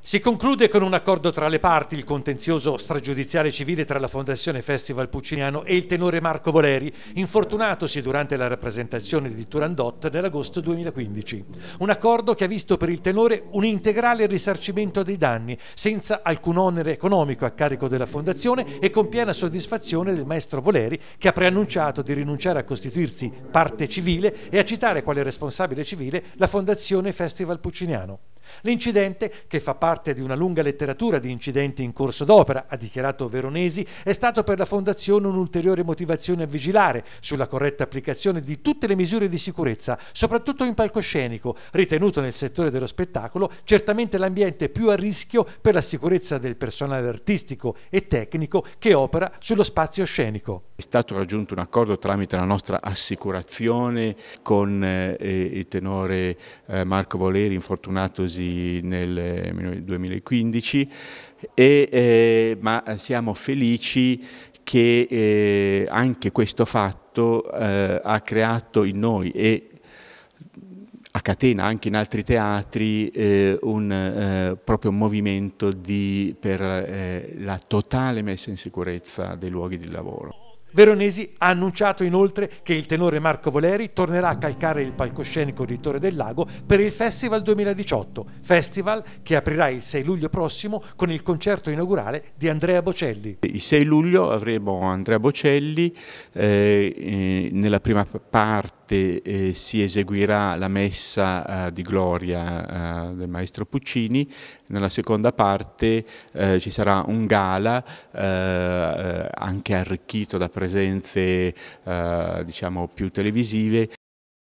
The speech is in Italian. Si conclude con un accordo tra le parti il contenzioso stragiudiziale civile tra la Fondazione Festival Pucciniano e il tenore Marco Voleri, infortunatosi durante la rappresentazione di Turandot nell'agosto 2015. Un accordo che ha visto per il tenore un integrale risarcimento dei danni, senza alcun onere economico a carico della Fondazione e con piena soddisfazione del maestro Voleri, che ha preannunciato di rinunciare a costituirsi parte civile e a citare quale responsabile civile la Fondazione Festival Pucciniano. L'incidente, che fa parte di una lunga letteratura di incidenti in corso d'opera, ha dichiarato Veronesi, è stato per la Fondazione un'ulteriore motivazione a vigilare sulla corretta applicazione di tutte le misure di sicurezza, soprattutto in palcoscenico, ritenuto nel settore dello spettacolo certamente l'ambiente più a rischio per la sicurezza del personale artistico e tecnico che opera sullo spazio scenico. È stato raggiunto un accordo tramite la nostra assicurazione con il tenore Marco Voleri, infortunatosi nel 2015, ma siamo felici che anche questo fatto ha creato in noi e a catena anche in altri teatri proprio un movimento per la totale messa in sicurezza dei luoghi di lavoro. Veronesi ha annunciato inoltre che il tenore Marco Voleri tornerà a calcare il palcoscenico di Torre del Lago per il Festival 2018, festival che aprirà il 6 luglio prossimo con il concerto inaugurale di Andrea Bocelli. Il 6 luglio avremo Andrea Bocelli, nella prima parte si eseguirà la messa di gloria del maestro Puccini, nella seconda parte ci sarà un gala anche arricchito da presenze diciamo più televisive